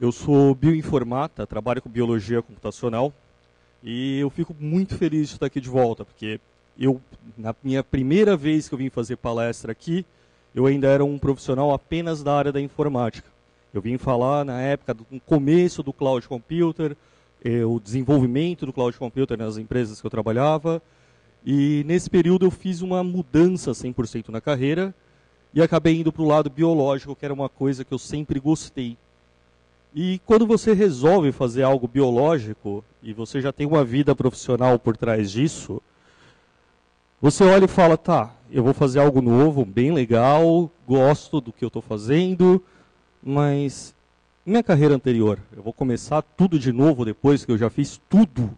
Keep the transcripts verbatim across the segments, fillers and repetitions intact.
Eu sou bioinformata, trabalho com biologia computacional e eu fico muito feliz de estar aqui de volta, porque eu, na minha primeira vez que eu vim fazer palestra aqui, eu ainda era um profissional apenas da área da informática. Eu vim falar na época do começo do cloud computer, eh, o desenvolvimento do cloud computer nas empresas que eu trabalhava. E nesse período eu fiz uma mudança cem por cento na carreira e acabei indo para o lado biológico, que era uma coisa que eu sempre gostei. E quando você resolve fazer algo biológico e você já tem uma vida profissional por trás disso, você olha e fala, tá, eu vou fazer algo novo, bem legal, gosto do que eu estou fazendo, mas minha carreira anterior, eu vou começar tudo de novo depois que eu já fiz tudo.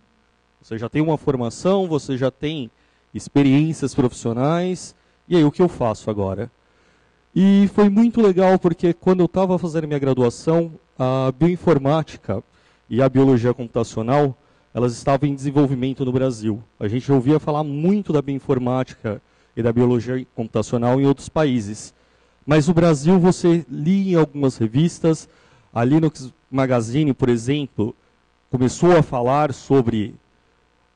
Você já tem uma formação, você já tem experiências profissionais, e aí o que eu faço agora? E foi muito legal porque quando eu estava fazendo minha graduação, a bioinformática e a biologia computacional, elas estavam em desenvolvimento no Brasil. A gente ouvia falar muito da bioinformática e da biologia computacional em outros países. Mas no Brasil você lia em algumas revistas, a Linux Magazine, por exemplo, começou a falar sobre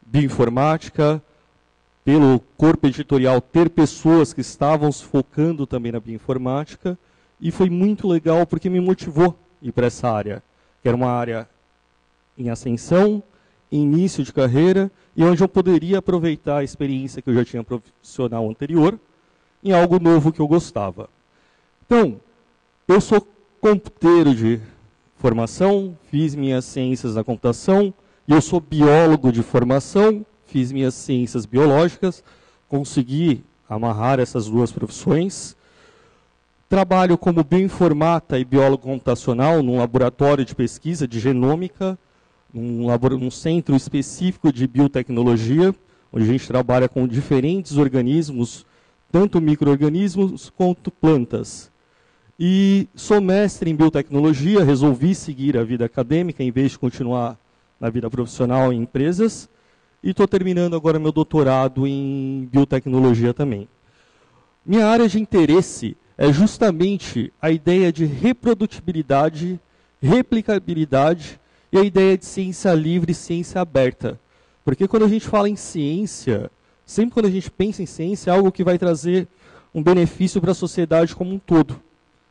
bioinformática, pelo corpo editorial ter pessoas que estavam se focando também na bioinformática, e foi muito legal porque me motivou a ir para essa área, que era uma área em ascensão, em início de carreira, e onde eu poderia aproveitar a experiência que eu já tinha profissional anterior em algo novo que eu gostava. Então, eu sou computeiro de formação, fiz minhas ciências da computação, e eu sou biólogo de formação, fiz minhas ciências biológicas, consegui amarrar essas duas profissões. Trabalho como bioinformata e biólogo computacional num laboratório de pesquisa de genômica, um, um centro específico de biotecnologia, onde a gente trabalha com diferentes organismos, tanto micro-organismos quanto plantas. E sou mestre em biotecnologia, resolvi seguir a vida acadêmica em vez de continuar na vida profissional em empresas, e estou terminando agora meu doutorado em biotecnologia também. Minha área de interesse é justamente a ideia de reprodutibilidade, replicabilidade e a ideia de ciência livre e ciência aberta. Porque quando a gente fala em ciência, sempre quando a gente pensa em ciência, é algo que vai trazer um benefício para a sociedade como um todo.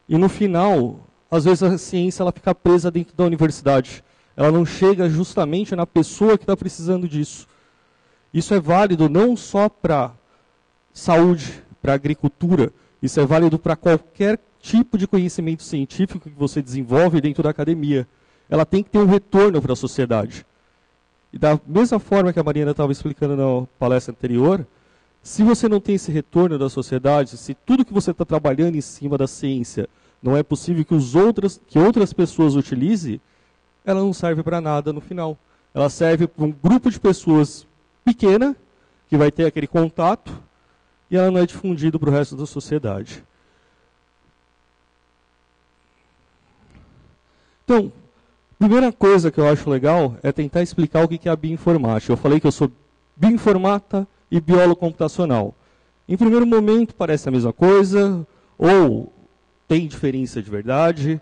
E no final, às vezes a ciência ela fica presa dentro da universidade. Ela não chega justamente na pessoa que está precisando disso. Isso é válido não só para saúde, para agricultura, isso é válido para qualquer tipo de conhecimento científico que você desenvolve dentro da academia. Ela tem que ter um retorno para a sociedade. E da mesma forma que a Mariana estava explicando na palestra anterior, se você não tem esse retorno da sociedade, se tudo que você está trabalhando em cima da ciência não é possível que, os outras, que outras pessoas utilizem, ela não serve para nada no final. Ela serve para um grupo de pessoas pequena, que vai ter aquele contato, e ela não é difundida para o resto da sociedade. Então, a primeira coisa que eu acho legal é tentar explicar o que é a bioinformática. Eu falei que eu sou bioinformata e biólogo computacional. Em primeiro momento parece a mesma coisa, ou tem diferença de verdade.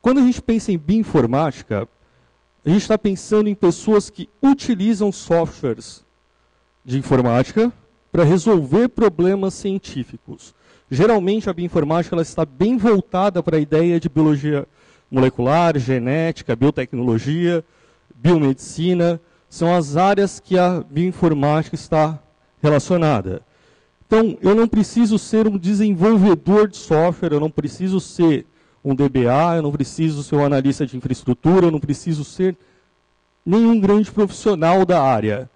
Quando a gente pensa em bioinformática, a gente está pensando em pessoas que utilizam softwares de informática para resolver problemas científicos. Geralmente, a bioinformática ela está bem voltada para a ideia de biologia molecular, genética, biotecnologia, biomedicina. São as áreas que a bioinformática está relacionada. Então, eu não preciso ser um desenvolvedor de software, eu não preciso ser um D B A, eu não preciso ser um analista de infraestrutura, eu não preciso ser nenhum grande profissional da área.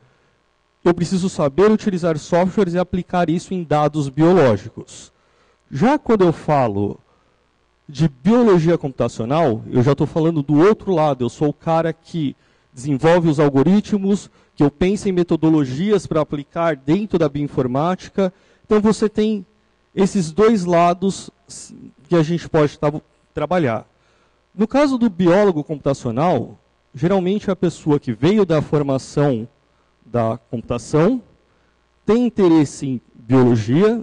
Eu preciso saber utilizar softwares e aplicar isso em dados biológicos. Já quando eu falo de biologia computacional, eu já estou falando do outro lado, eu sou o cara que desenvolve os algoritmos, que eu penso em metodologias para aplicar dentro da bioinformática. Então você tem esses dois lados que a gente pode estar trabalhar. No caso do biólogo computacional, geralmente a pessoa que veio da formação da computação, tem interesse em biologia,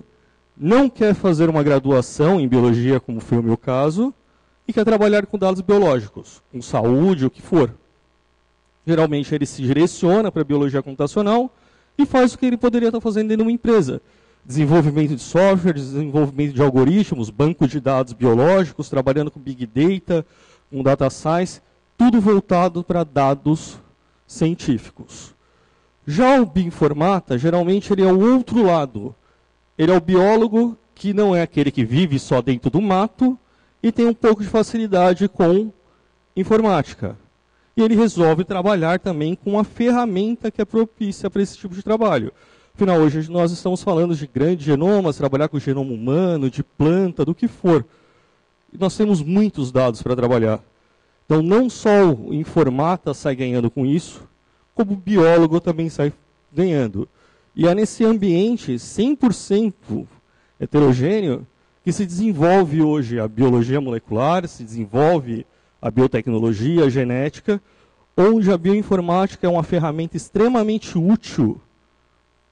não quer fazer uma graduação em biologia, como foi o meu caso, e e quer trabalhar com dados biológicos, com saúde, o que for. Geralmente ele se direciona para a biologia computacional e faz o que ele poderia estar fazendo em uma empresa. Desenvolvimento de software, desenvolvimento de algoritmos, banco de dados biológicos, trabalhando com Big Data, com Data Science, tudo voltado para dados científicos. Já o bioinformata, geralmente ele é o outro lado. Ele é o biólogo que não é aquele que vive só dentro do mato e tem um pouco de facilidade com informática. E ele resolve trabalhar também com uma ferramenta que é propícia para esse tipo de trabalho. Afinal, hoje nós estamos falando de grandes genomas, trabalhar com o genoma humano, de planta, do que for. E nós temos muitos dados para trabalhar. Então, não só o informata sai ganhando com isso, como o biólogo também sai ganhando. E é nesse ambiente cem por cento heterogêneo que se desenvolve hoje a biologia molecular, se desenvolve a biotecnologia, a genética, onde a bioinformática é uma ferramenta extremamente útil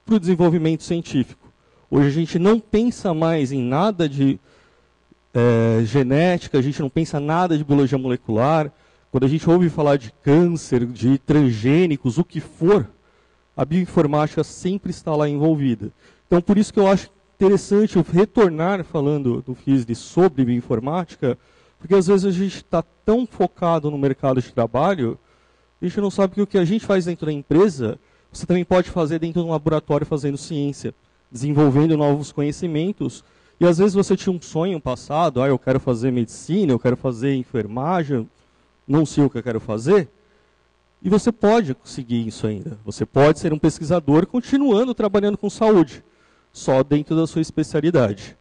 para o desenvolvimento científico. Hoje a gente não pensa mais em nada de é, genética, a gente não pensa nada de biologia molecular. Quando a gente ouve falar de câncer, de transgênicos, o que for, a bioinformática sempre está lá envolvida. Então, por isso que eu acho interessante eu retornar falando do F I S L sobre bioinformática, porque às vezes a gente está tão focado no mercado de trabalho, a gente não sabe que o que a gente faz dentro da empresa, você também pode fazer dentro de um laboratório fazendo ciência, desenvolvendo novos conhecimentos. E às vezes você tinha um sonho passado, ah, eu quero fazer medicina, eu quero fazer enfermagem, não sei o que eu quero fazer. E você pode conseguir isso ainda. Você pode ser um pesquisador continuando trabalhando com saúde, só dentro da sua especialidade.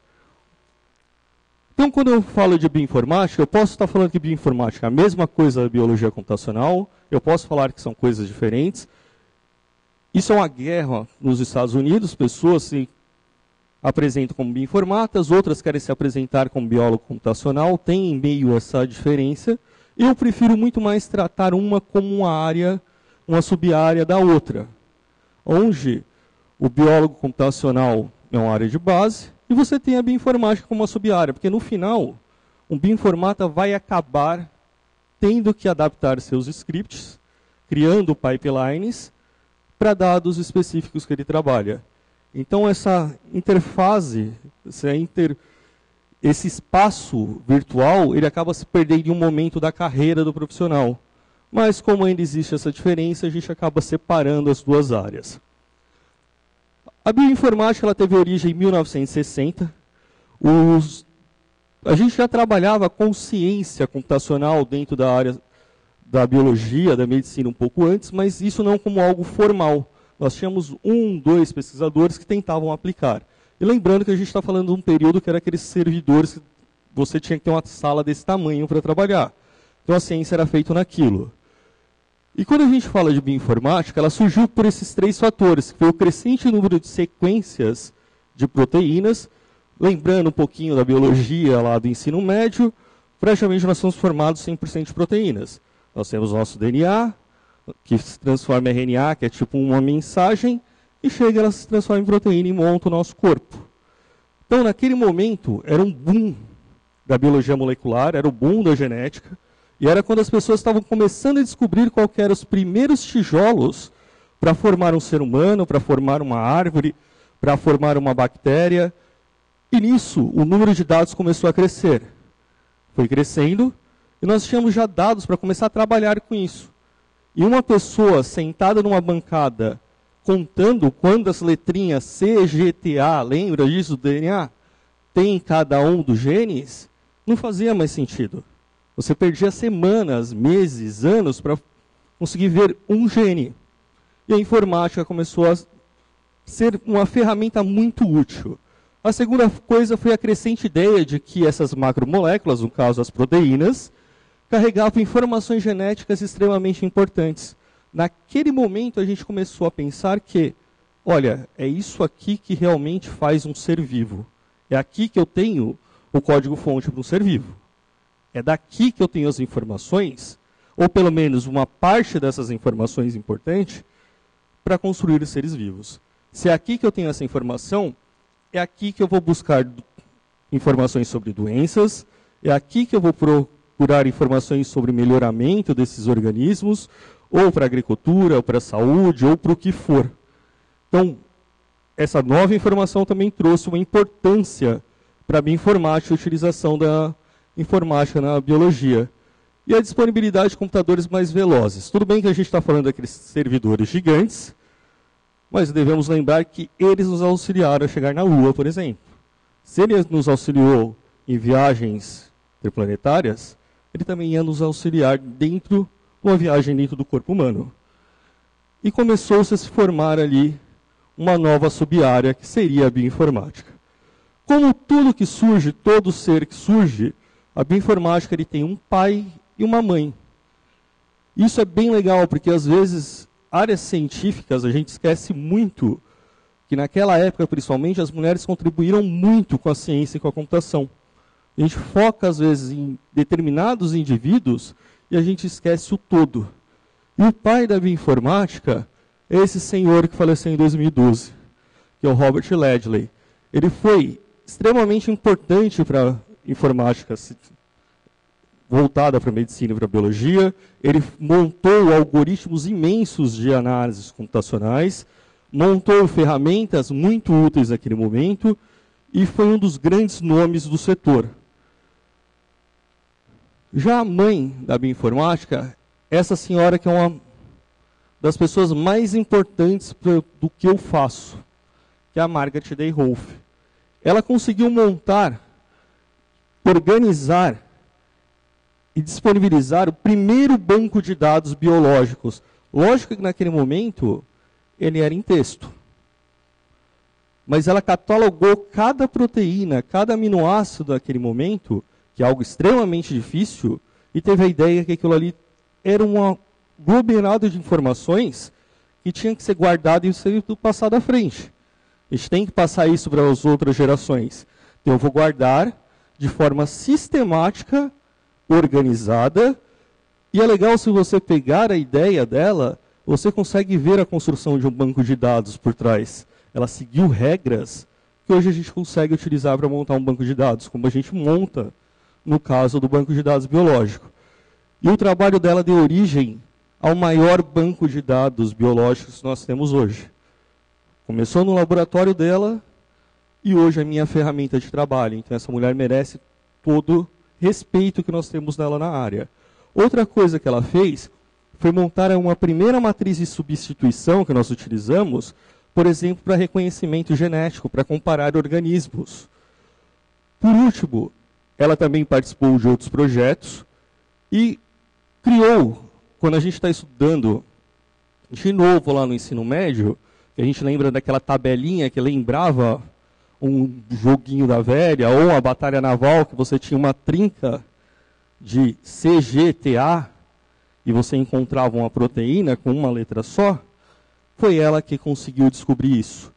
Então, quando eu falo de bioinformática, eu posso estar falando que bioinformática é a mesma coisa da biologia computacional, eu posso falar que são coisas diferentes. Isso é uma guerra nos Estados Unidos, pessoas se apresentam como bioinformatas, outras querem se apresentar como biólogo computacional, tem em meio essa diferença. Eu prefiro muito mais tratar uma como uma área, uma sub-área da outra, onde o biólogo computacional é uma área de base, e você tem a bioinformática como uma sub-área, porque no final, um bioinformata vai acabar tendo que adaptar seus scripts, criando pipelines para dados específicos que ele trabalha. Então essa interface, essa inter... esse espaço virtual, ele acaba se perdendo em um momento da carreira do profissional. Mas como ainda existe essa diferença, a gente acaba separando as duas áreas. A bioinformática ela teve origem em mil novecentos e sessenta. Os... A gente já trabalhava com ciência computacional dentro da área da biologia, da medicina um pouco antes, mas isso não como algo formal. Nós tínhamos um, dois pesquisadores que tentavam aplicar. E lembrando que a gente está falando de um período que era aqueles servidores que você tinha que ter uma sala desse tamanho para trabalhar. Então a ciência era feita naquilo. E quando a gente fala de bioinformática, ela surgiu por esses três fatores, que foi o crescente número de sequências de proteínas, lembrando um pouquinho da biologia lá do ensino médio, praticamente nós somos formados cem por cento de proteínas. Nós temos o nosso D N A, que se transforma em R N A, que é tipo uma mensagem, e chega, ela se transforma em proteína e monta o nosso corpo. Então, naquele momento, era um boom da biologia molecular, era o boom da genética, e era quando as pessoas estavam começando a descobrir qual que eram os primeiros tijolos para formar um ser humano, para formar uma árvore, para formar uma bactéria. E nisso, o número de dados começou a crescer. Foi crescendo, e nós tínhamos já dados para começar a trabalhar com isso. E uma pessoa sentada numa bancada, contando quantas letrinhas C G T A, lembra disso do D N A, tem em cada um dos genes, não fazia mais sentido. Você perdia semanas, meses, anos para conseguir ver um gene. E a informática começou a ser uma ferramenta muito útil. A segunda coisa foi a crescente ideia de que essas macromoléculas, no caso as proteínas, carregavam informações genéticas extremamente importantes. Naquele momento a gente começou a pensar que, olha, é isso aqui que realmente faz um ser vivo. É aqui que eu tenho o código-fonte para um ser vivo. É daqui que eu tenho as informações, ou pelo menos uma parte dessas informações importante, para construir os seres vivos. Se é aqui que eu tenho essa informação, é aqui que eu vou buscar informações sobre doenças, é aqui que eu vou pro procurar informações sobre melhoramento desses organismos, ou para a agricultura, ou para a saúde, ou para o que for. Então, essa nova informação também trouxe uma importância para a bioinformática e a utilização da informática na biologia. E a disponibilidade de computadores mais velozes. Tudo bem que a gente está falando daqueles servidores gigantes, mas devemos lembrar que eles nos auxiliaram a chegar na Lua, por exemplo. Se ele nos auxiliou em viagens interplanetárias, ele também ia nos auxiliar dentro uma viagem dentro do corpo humano. E começou-se a se formar ali uma nova sub-área, que seria a bioinformática. Como tudo que surge, todo ser que surge, a bioinformática ele tem um pai e uma mãe. Isso é bem legal, porque às vezes áreas científicas a gente esquece muito que naquela época, principalmente, as mulheres contribuíram muito com a ciência e com a computação. A gente foca às vezes em determinados indivíduos e a gente esquece o todo. E o pai da bioinformática é esse senhor que faleceu em dois mil e doze, que é o Robert Ledley. Ele foi extremamente importante para a informática voltada para a medicina e para a biologia. Ele montou algoritmos imensos de análises computacionais, montou ferramentas muito úteis naquele momento e foi um dos grandes nomes do setor. Já a mãe da bioinformática, essa senhora que é uma das pessoas mais importantes pro, do que eu faço, que é a Margaret Dayhoff. Ela conseguiu montar, organizar e disponibilizar o primeiro banco de dados biológicos. Lógico que naquele momento ele era em texto. Mas ela catalogou cada proteína, cada aminoácido daquele momento, que é algo extremamente difícil, e teve a ideia que aquilo ali era um aglomerado de informações que tinha que ser guardado e ser passado à frente. A gente tem que passar isso para as outras gerações. Então eu vou guardar de forma sistemática, organizada, e é legal se você pegar a ideia dela, você consegue ver a construção de um banco de dados por trás. Ela seguiu regras que hoje a gente consegue utilizar para montar um banco de dados, como a gente monta no caso do banco de dados biológico. E o trabalho dela deu origem ao maior banco de dados biológicos que nós temos hoje. Começou no laboratório dela e hoje é a minha ferramenta de trabalho. Então essa mulher merece todo o respeito que nós temos dela na área. Outra coisa que ela fez foi montar uma primeira matriz de substituição que nós utilizamos, por exemplo, para reconhecimento genético, para comparar organismos. Por último, ela também participou de outros projetos e criou, quando a gente está estudando de novo lá no ensino médio, que a gente lembra daquela tabelinha que lembrava um joguinho da velha ou a batalha naval, que você tinha uma trinca de C G T A e você encontrava uma proteína com uma letra só, foi ela que conseguiu descobrir isso.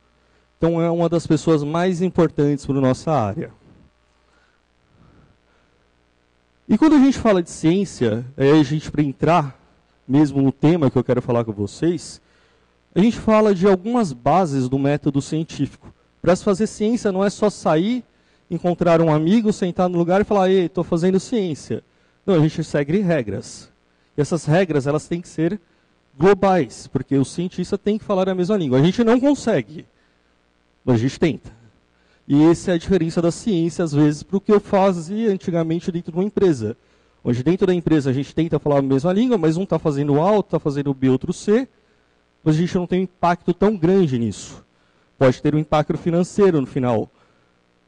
Então é uma das pessoas mais importantes para a nossa área. E quando a gente fala de ciência, é a gente para entrar mesmo no tema que eu quero falar com vocês, a gente fala de algumas bases do método científico. Para se fazer ciência não é só sair, encontrar um amigo, sentar no lugar e falar, ei, estou fazendo ciência. Não, a gente segue regras. E essas regras elas têm que ser globais, porque o cientista tem que falar a mesma língua. A gente não consegue, mas a gente tenta. E essa é a diferença da ciência, às vezes, para o que eu fazia antigamente dentro de uma empresa. Onde dentro da empresa a gente tenta falar a mesma língua, mas um está fazendo A, outro está fazendo B, outro C, mas a gente não tem um impacto tão grande nisso. Pode ter um impacto financeiro no final,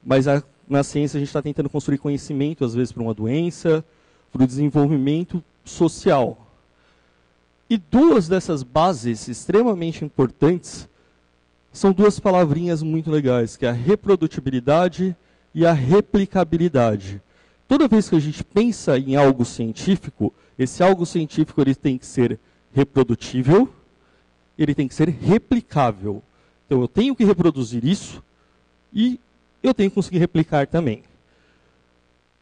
mas a, na ciência a gente está tentando construir conhecimento, às vezes, para uma doença, para o desenvolvimento social. E duas dessas bases extremamente importantes são duas palavrinhas muito legais, que é a reprodutibilidade e a replicabilidade. Toda vez que a gente pensa em algo científico, esse algo científico ele tem que ser reprodutível, ele tem que ser replicável. Então eu tenho que reproduzir isso e eu tenho que conseguir replicar também.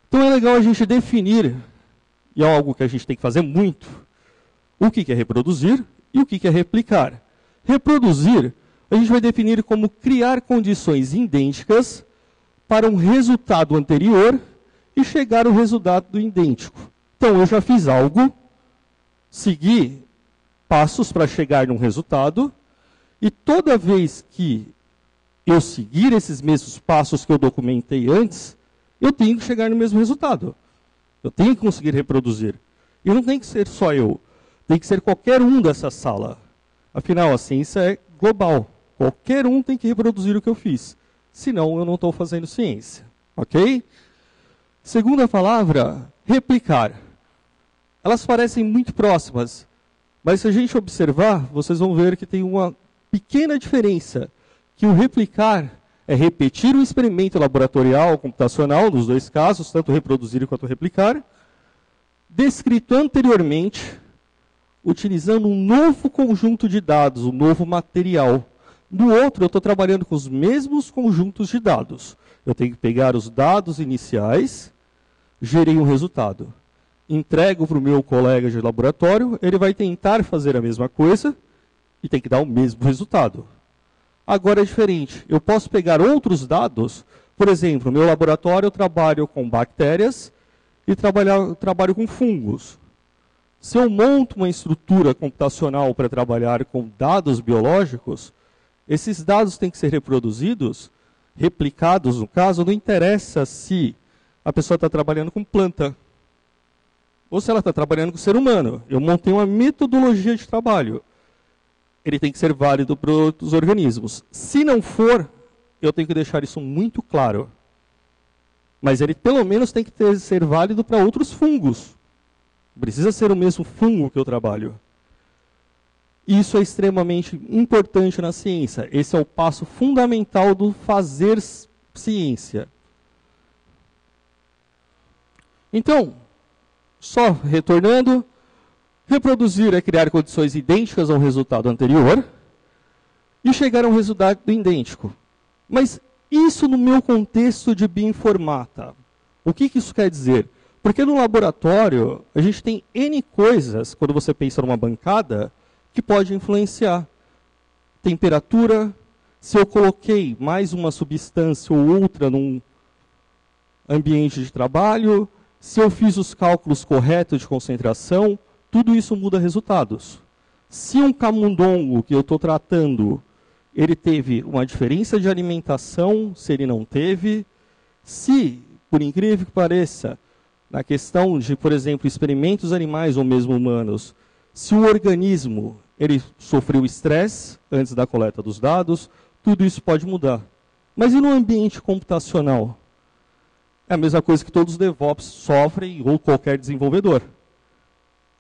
Então é legal a gente definir, e é algo que a gente tem que fazer muito, o que é reproduzir e o que é replicar. Reproduzir, a gente vai definir como criar condições idênticas para um resultado anterior e chegar ao resultado idêntico. Então, eu já fiz algo, segui passos para chegar num resultado, e toda vez que eu seguir esses mesmos passos que eu documentei antes, eu tenho que chegar no mesmo resultado. Eu tenho que conseguir reproduzir. E não tem que ser só eu, tem que ser qualquer um dessa sala. Afinal, a ciência é global. Qualquer um tem que reproduzir o que eu fiz. Senão, eu não estou fazendo ciência. Ok? Segunda palavra, replicar. Elas parecem muito próximas, mas se a gente observar, vocês vão ver que tem uma pequena diferença. Que o replicar é repetir o experimento laboratorial ou computacional, nos dois casos, tanto reproduzir quanto replicar, descrito anteriormente, utilizando um novo conjunto de dados, um novo material. No outro, eu estou trabalhando com os mesmos conjuntos de dados. Eu tenho que pegar os dados iniciais, gerei um resultado. Entrego para o meu colega de laboratório, ele vai tentar fazer a mesma coisa e tem que dar o mesmo resultado. Agora é diferente. Eu posso pegar outros dados, por exemplo, no meu laboratório eu trabalho com bactérias e trabalho, trabalho com fungos. Se eu monto uma estrutura computacional para trabalhar com dados biológicos, esses dados têm que ser reproduzidos, replicados no caso, não interessa se a pessoa está trabalhando com planta ou se ela está trabalhando com ser humano. Eu montei uma metodologia de trabalho. Ele tem que ser válido para os organismos. Se não for, eu tenho que deixar isso muito claro. Mas ele pelo menos tem que ter, ser válido para outros fungos. Precisa ser o mesmo fungo que eu trabalho. Isso é extremamente importante na ciência. Esse é o passo fundamental do fazer ciência. Então, só retornando, reproduzir é criar condições idênticas ao resultado anterior e chegar a um resultado idêntico. Mas isso no meu contexto de bioinformática. O que, que isso quer dizer? Porque no laboratório, a gente tem N coisas, quando você pensa numa bancada, que pode influenciar. Temperatura, se eu coloquei mais uma substância ou outra num ambiente de trabalho, se eu fiz os cálculos corretos de concentração, tudo isso muda resultados. Se um camundongo que eu estou tratando, ele teve uma diferença de alimentação, se ele não teve, se, por incrível que pareça, na questão de, por exemplo, experimentos animais ou mesmo humanos, se o organismo ele sofreu estresse antes da coleta dos dados, tudo isso pode mudar. Mas e no ambiente computacional? É a mesma coisa que todos os DevOps sofrem, ou qualquer desenvolvedor.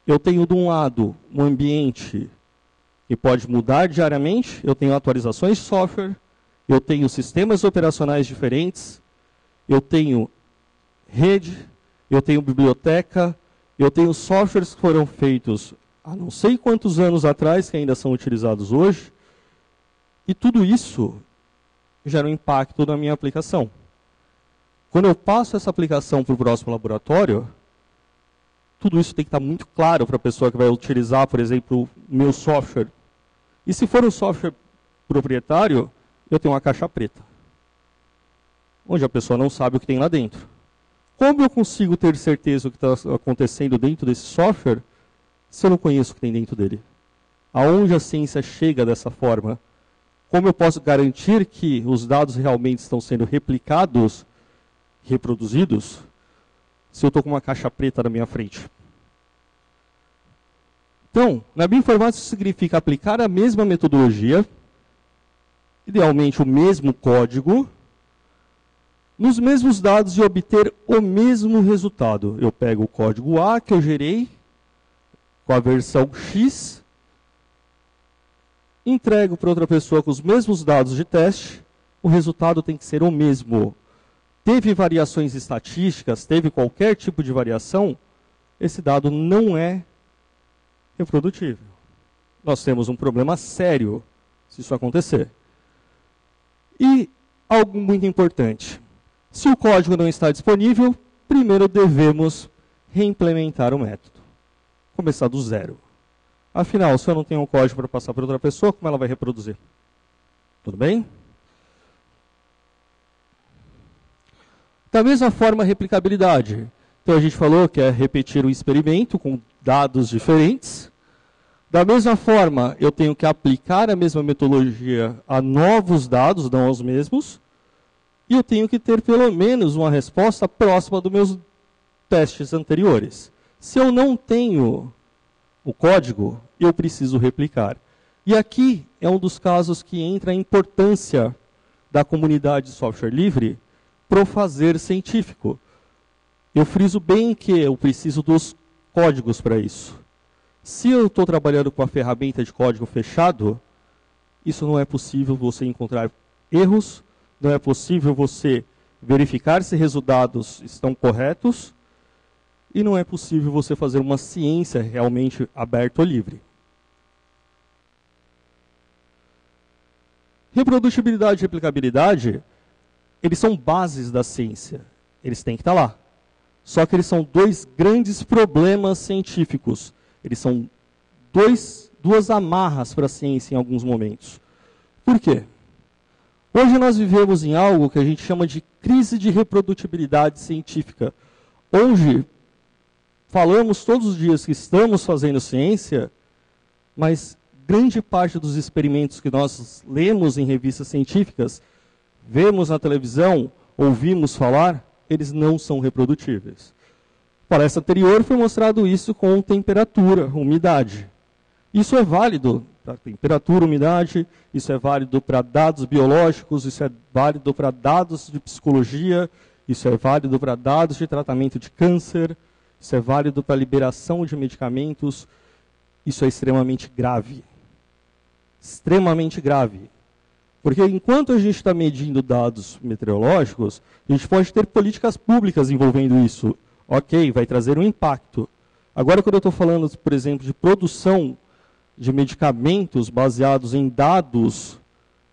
Eu tenho, de um lado, um ambiente que pode mudar diariamente, eu tenho atualizações de software, eu tenho sistemas operacionais diferentes, eu tenho rede, eu tenho biblioteca, eu tenho softwares que foram feitos há não sei quantos anos atrás, que ainda são utilizados hoje, e tudo isso gera um impacto na minha aplicação. Quando eu passo essa aplicação para o próximo laboratório, tudo isso tem que estar muito claro para a pessoa que vai utilizar, por exemplo, o meu software. E se for um software proprietário, eu tenho uma caixa preta, onde a pessoa não sabe o que tem lá dentro. Como eu consigo ter certeza do que está acontecendo dentro desse software, se eu não conheço o que tem dentro dele? Aonde a ciência chega dessa forma? Como eu posso garantir que os dados realmente estão sendo replicados, reproduzidos, se eu estou com uma caixa preta na minha frente? Então, na bioinformática isso significa aplicar a mesma metodologia, idealmente o mesmo código, nos mesmos dados e obter o mesmo resultado. Eu pego o código A que eu gerei, com a versão X, entrego para outra pessoa com os mesmos dados de teste, o resultado tem que ser o mesmo. Teve variações estatísticas, teve qualquer tipo de variação, esse dado não é reprodutível. Nós temos um problema sério se isso acontecer. E algo muito importante. Se o código não está disponível, primeiro devemos reimplementar o método. Começar do zero. Afinal, se eu não tenho um código para passar para outra pessoa, como ela vai reproduzir? Tudo bem? Da mesma forma, a replicabilidade. Então a gente falou que é repetir um experimento com dados diferentes. Da mesma forma, eu tenho que aplicar a mesma metodologia a novos dados, não aos mesmos. E eu tenho que ter pelo menos uma resposta próxima dos meus testes anteriores. Se eu não tenho o código, eu preciso replicar. E aqui é um dos casos que entra a importância da comunidade de software livre para o fazer científico. Eu friso bem que eu preciso dos códigos para isso. Se eu estou trabalhando com a ferramenta de código fechado, isso não é possível você encontrar erros, não é possível você verificar se resultados estão corretos e não é possível você fazer uma ciência realmente aberta ou livre. Reprodutibilidade e replicabilidade, eles são bases da ciência. Eles têm que estar lá. Só que eles são dois grandes problemas científicos. Eles são dois, duas amarras para a ciência em alguns momentos. Por quê? Hoje nós vivemos em algo que a gente chama de crise de reprodutibilidade científica. Hoje, falamos todos os dias que estamos fazendo ciência, mas grande parte dos experimentos que nós lemos em revistas científicas, vemos na televisão, ouvimos falar, eles não são reprodutíveis. Na palestra anterior foi mostrado isso com temperatura, umidade. Isso é válido para temperatura, umidade, isso é válido para dados biológicos, isso é válido para dados de psicologia, isso é válido para dados de tratamento de câncer, isso é válido para liberação de medicamentos, isso é extremamente grave. Extremamente grave. Porque enquanto a gente está medindo dados meteorológicos, a gente pode ter políticas públicas envolvendo isso. Ok, vai trazer um impacto. Agora, quando eu estou falando, por exemplo, de produção de medicamentos baseados em dados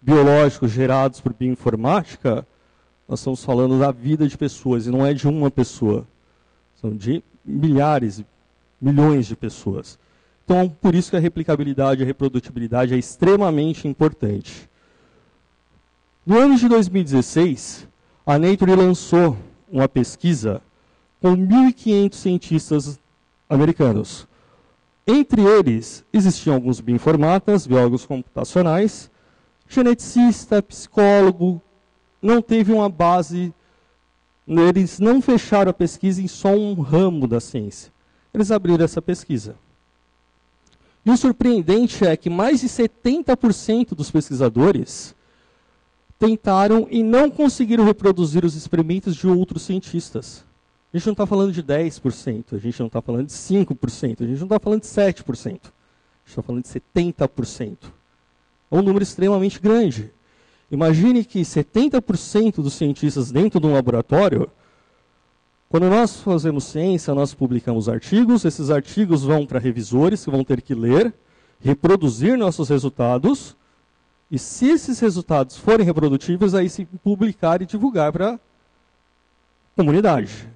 biológicos gerados por bioinformática, nós estamos falando da vida de pessoas, e não é de uma pessoa. São de milhares, milhões de pessoas. Então, por isso que a replicabilidade e a reprodutibilidade é extremamente importante. No ano de dois mil e dezesseis, a Nature lançou uma pesquisa com mil e quinhentos cientistas americanos. Entre eles, existiam alguns bioinformatas, biólogos computacionais, geneticista, psicólogo, não teve uma base, eles não fecharam a pesquisa em só um ramo da ciência. Eles abriram essa pesquisa. E o surpreendente é que mais de setenta por cento dos pesquisadores tentaram e não conseguiram reproduzir os experimentos de outros cientistas. A gente não está falando de dez por cento, a gente não está falando de cinco por cento, a gente não está falando de sete por cento. A gente está falando de setenta por cento. É um número extremamente grande. Imagine que setenta por cento dos cientistas dentro de um laboratório, quando nós fazemos ciência, nós publicamos artigos, esses artigos vão para revisores que vão ter que ler, reproduzir nossos resultados, e se esses resultados forem reprodutíveis, aí se publicar e divulgar para a comunidade.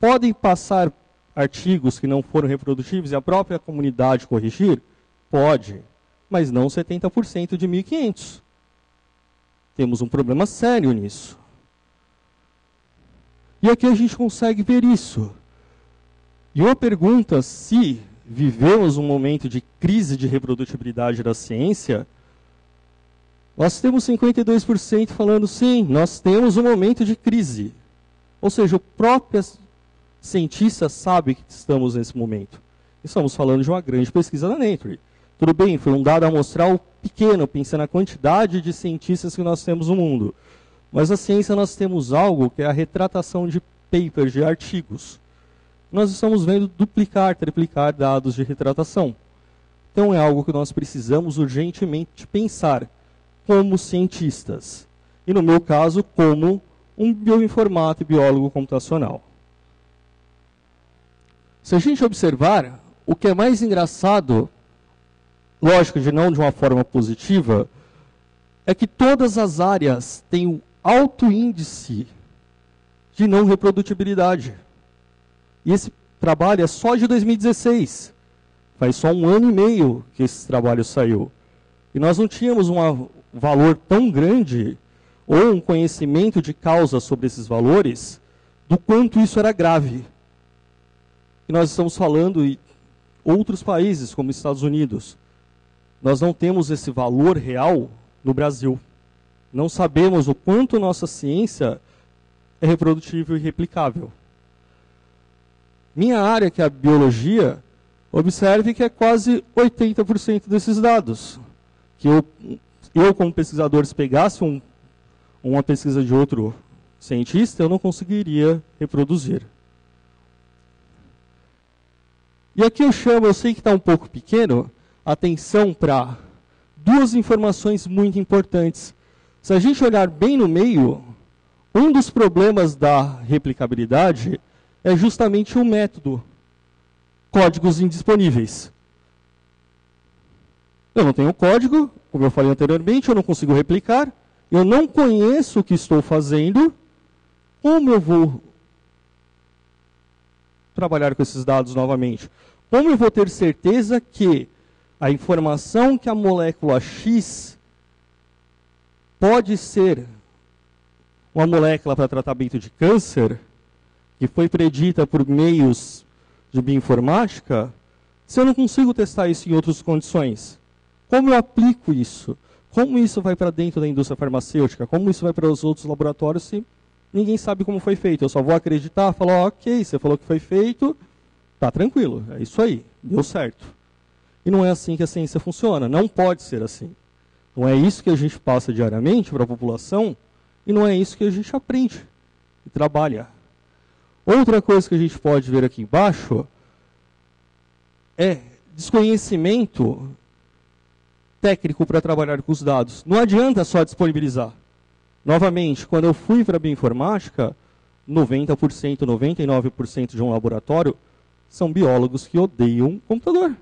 Podem passar artigos que não foram reprodutíveis e a própria comunidade corrigir? Pode, mas não setenta por cento de mil e quinhentos. Temos um problema sério nisso. E aqui a gente consegue ver isso. E uma pergunta, se vivemos um momento de crise de reprodutibilidade da ciência, nós temos cinquenta e dois por cento falando sim, nós temos um momento de crise. Ou seja, o próprio cientista sabe que estamos nesse momento. Estamos falando de uma grande pesquisa da Nature. Tudo bem, foi um dado amostral pequeno, pensando na quantidade de cientistas que nós temos no mundo. Mas na ciência nós temos algo que é a retratação de papers, de artigos. Nós estamos vendo duplicar, triplicar dados de retratação. Então é algo que nós precisamos urgentemente pensar como cientistas. E no meu caso, como um bioinformata e biólogo computacional. Se a gente observar, o que é mais engraçado, lógico de não de uma forma positiva, é que todas as áreas têm um alto índice de não reprodutibilidade. E esse trabalho é só de dois mil e dezesseis. Faz só um ano e meio que esse trabalho saiu. E nós não tínhamos um valor tão grande, ou um conhecimento de causa sobre esses valores, do quanto isso era grave. E nós estamos falando em outros países, como Estados Unidos. Nós não temos esse valor real no Brasil. Não sabemos o quanto nossa ciência é reprodutível e replicável. Minha área, que é a biologia, observe que é quase oitenta por cento desses dados. Que eu, eu como pesquisador, se pegasse um, uma pesquisa de outro cientista, eu não conseguiria reproduzir. E aqui eu chamo, eu sei que está um pouco pequeno, atenção para duas informações muito importantes. Se a gente olhar bem no meio, um dos problemas da replicabilidade é justamente o método códigos indisponíveis. Eu não tenho código, como eu falei anteriormente, eu não consigo replicar, eu não conheço o que estou fazendo, como eu vou trabalhar com esses dados novamente? Como eu vou ter certeza que a informação que a molécula X pode ser uma molécula para tratamento de câncer, que foi predita por meios de bioinformática, se eu não consigo testar isso em outras condições? Como eu aplico isso? Como isso vai para dentro da indústria farmacêutica? Como isso vai para os outros laboratórios se ninguém sabe como foi feito? Eu só vou acreditar, falar, ok, você falou que foi feito, tá tranquilo, é isso aí, deu certo. E não é assim que a ciência funciona, não pode ser assim. Não é isso que a gente passa diariamente para a população e não é isso que a gente aprende e trabalha. Outra coisa que a gente pode ver aqui embaixo é desconhecimento técnico para trabalhar com os dados. Não adianta só disponibilizar. Novamente, quando eu fui para a bioinformática, noventa por cento, noventa e nove por cento de um laboratório são biólogos que odeiam computador.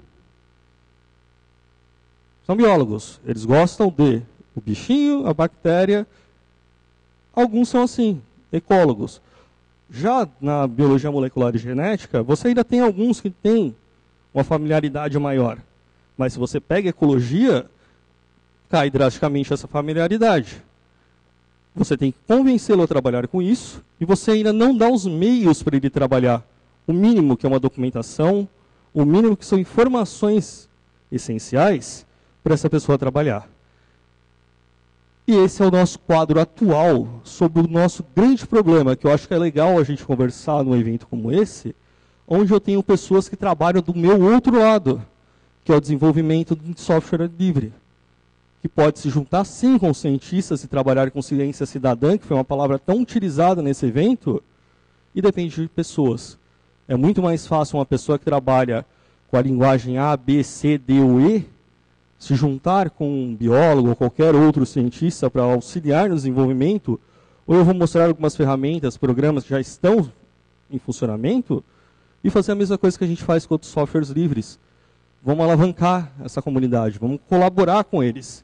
São biólogos. Eles gostam de o bichinho, a bactéria. Alguns são assim, ecólogos. Já na biologia molecular e genética, você ainda tem alguns que têm uma familiaridade maior. Mas se você pega ecologia, cai drasticamente essa familiaridade. Você tem que convencê-lo a trabalhar com isso e você ainda não dá os meios para ele trabalhar. O mínimo que é uma documentação, o mínimo que são informações essenciais para essa pessoa trabalhar. E esse é o nosso quadro atual sobre o nosso grande problema, que eu acho que é legal a gente conversar num evento como esse, onde eu tenho pessoas que trabalham do meu outro lado, que é o desenvolvimento de software livre, que pode se juntar sim com os cientistas e trabalhar com ciência cidadã, que foi uma palavra tão utilizada nesse evento, e depende de pessoas. É muito mais fácil uma pessoa que trabalha com a linguagem A, B, C, D ou E, se juntar com um biólogo ou qualquer outro cientista para auxiliar no desenvolvimento, ou eu vou mostrar algumas ferramentas, programas que já estão em funcionamento, e fazer a mesma coisa que a gente faz com outros softwares livres. Vamos alavancar essa comunidade, vamos colaborar com eles.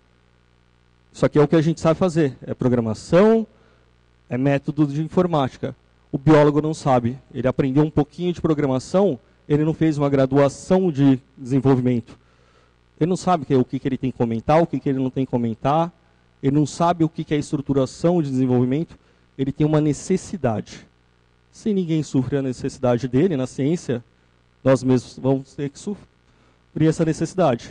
Isso aqui é o que a gente sabe fazer, é programação, é método de informática. O biólogo não sabe, ele aprendeu um pouquinho de programação, ele não fez uma graduação de desenvolvimento. Ele não sabe o que ele tem que comentar, o que ele não tem que comentar. Ele não sabe o que é estruturação de desenvolvimento. Ele tem uma necessidade. Se ninguém supre a necessidade dele na ciência, nós mesmos vamos ter que suprir essa necessidade.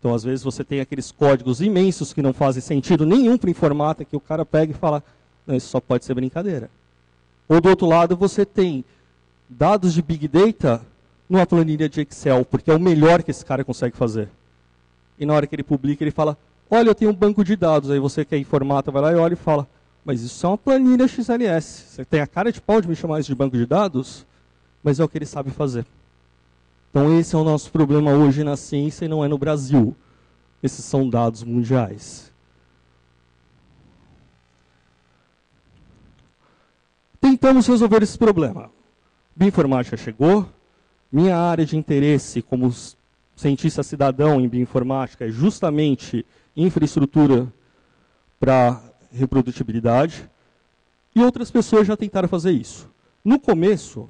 Então, às vezes, você tem aqueles códigos imensos que não fazem sentido nenhum para informática, que o cara pega e fala, não, isso só pode ser brincadeira. Ou, do outro lado, você tem dados de Big Data numa planilha de Excel, porque é o melhor que esse cara consegue fazer. E na hora que ele publica, ele fala, olha, eu tenho um banco de dados, aí você quer informata, vai lá e olha e fala, mas isso é uma planilha X L S. Você tem a cara de pau de me chamar isso de banco de dados, mas é o que ele sabe fazer. Então esse é o nosso problema hoje na ciência e não é no Brasil. Esses são dados mundiais. Tentamos resolver esse problema. Bioinformática chegou. Minha área de interesse como cientista cidadão em bioinformática é justamente infraestrutura para reprodutibilidade. E outras pessoas já tentaram fazer isso. No começo,